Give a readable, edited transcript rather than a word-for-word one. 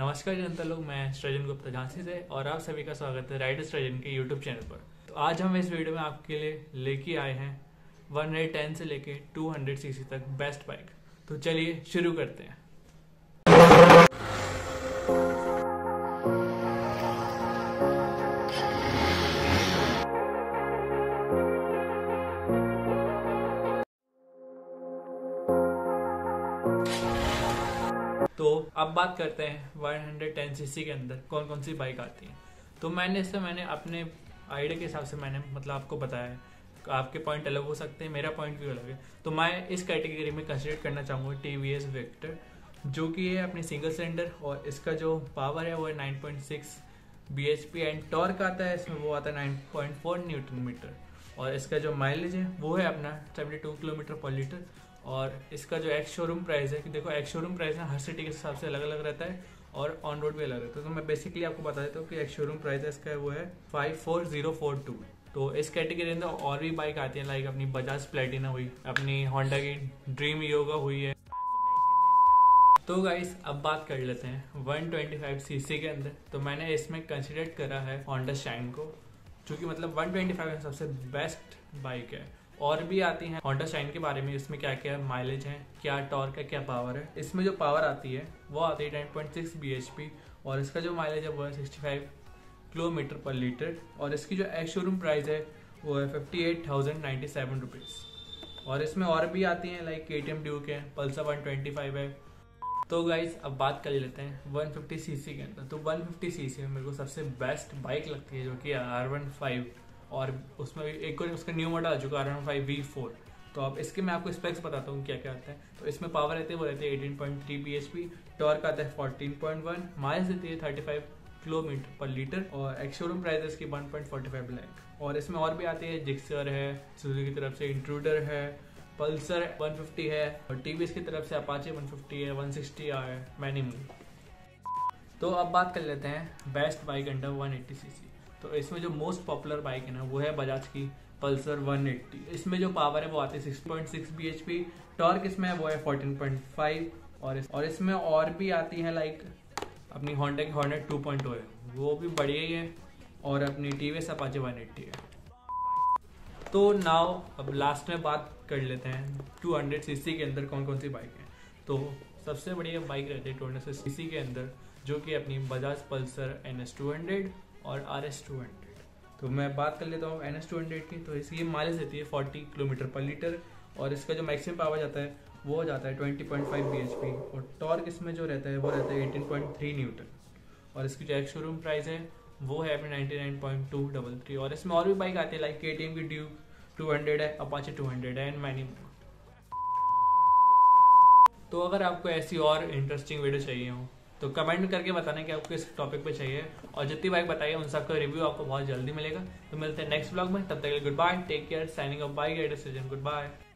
नमस्कार जनता लोग, मैं सृजन गुप्ता झांसी से और आप सभी का स्वागत है राइडर्स सृजन के यूट्यूब चैनल पर। तो आज हम इस वीडियो में आपके लिए लेके आए हैं 110 से लेके 200 सीसी तक बेस्ट बाइक। तो चलिए शुरू करते हैं। तो अब बात करते हैं 110 सीसी के अंदर कौन कौन सी बाइक आती हैं। तो मैंने अपने आइडिया के हिसाब से मतलब आपको बताया है। आपके पॉइंट अलग हो सकते हैं, मेरा पॉइंट भी अलग है। तो मैं इस कैटेगरी में कंसीडर करना चाहूँगा टीवीएस वेक्टर, जो कि है अपनी सिंगल सिलेंडर और इसका जो पावर है वो है 9.6 bhp एंड टॉर्क आता है इसमें वो आता है 9.4 न्यूटन मीटर और इसका जो माइलेज है वो है अपना 72 किलोमीटर पर लीटर। और इसका जो एक्स शोरूम प्राइस है, कि देखो एक्स शोरूम प्राइस ना हर सिटी के हिसाब से अलग अलग रहता है और ऑन रोड भी अलग रहता है, तो मैं बेसिकली आपको बता देता हूँ कि एक्स शोरूम प्राइस है इसका वो है 54042। तो इस कैटेगरी में और भी बाइक आती है, लाइक अपनी बजाज प्लेटिना हुई, अपनी होंडा की ड्रीम योगा हुई है। तो गाइस अब बात कर लेते हैं 125 सीसी के अंदर। तो मैंने इसमें कंसिडर करा है हॉन्डा शाइन को, जो कि मतलब 125 में सबसे बेस्ट बाइक है। और भी आती हैं हॉन्डा शाइन के बारे में, इसमें क्या क्या माइलेज है, क्या टॉर्क है, क्या पावर है। इसमें जो पावर आती है वो आती है 10.6 bhp और इसका जो माइलेज है वो है 65 किलोमीटर पर लीटर और इसकी जो एक्स शोरूम प्राइस है वो है 58,097 रुपीज़। और इसमें और भी आती हैं like K T M due के पल्सर 125 है। तो गाइज अब बात कर लेते हैं 150 सीसी के अंदर। तो 150 सीसी में मेरे को सबसे बेस्ट बाइक लगती है जो कि R15 और उसमें भी एक और उसका न्यू मॉडल आ चुका R15 V4। तो अब इसके मैं आपको स्पेक्स बताता हूँ क्या क्या आता है। तो इसमें पावर रहती है वो रहती है 18.3 bhp, टॉर्क आता है 14.1, माइल्स देती है 35 किलोमीटर पर लीटर और एक्स शोरूम प्राइस है इसकी 1.45 लाख। और इसमें और भी आती है, जिक्सर है सुजू की तरफ से, इंट्रूटर है, पल्सर 150 है और टीवीएस की तरफ से अपाची 150 है, 160 है, मैनी मोर। तो अब बात कर लेते हैं बेस्ट बाइक अंडर 180 सीसी। तो इसमें जो मोस्ट पॉपुलर बाइक है ना वो है बजाज की पल्सर 180। इसमें जो पावर है वो आती है 6.6 bhp, टॉर्क इसमें है वो है 14.5 और इसमें और भी आती है लाइक अपनी होंडा की हॉर्नेट 2.0 है, वो भी बढ़िया ही है और अपनी टीवीएस अपाची 180 है। तो नाउ अब लास्ट में बात कर लेते हैं 200 सीसी के अंदर कौन कौन सी बाइक है। तो सबसे बढ़िया बाइक रहती है 200 सीसी के अंदर जो कि अपनी बजाज पल्सर NS 200 और RS 200। तो मैं बात कर लेता हूँ NS 200 की। तो इसकी माइलेज देती है 40 किलोमीटर पर लीटर और इसका जो मैक्सिमम पावर जाता है वो हो जाता है 20.5 bhp और टॉर्क इसमें जो रहता है वो रहता है 18.3 न्यूटन और इसकी जो एक्स शोरूम प्राइस है वो है अपने 99.233। और इसमें और भी बाइक आती है like K T M due 200 है, अपाची 200 है एंड मैनी मोर। तो अगर आपको ऐसी और इंटरेस्टिंग वीडियो चाहिए हो तो कमेंट करके बताना कि आपको किस टॉपिक पे चाहिए और जितनी बाइक बताइए उन सबका रिव्यू आपको बहुत जल्दी मिलेगा। तो मिलते हैं नेक्स्ट ब्लॉग में, तब तक के लिए good bye, take care, signing off by riders Srijan, good bye.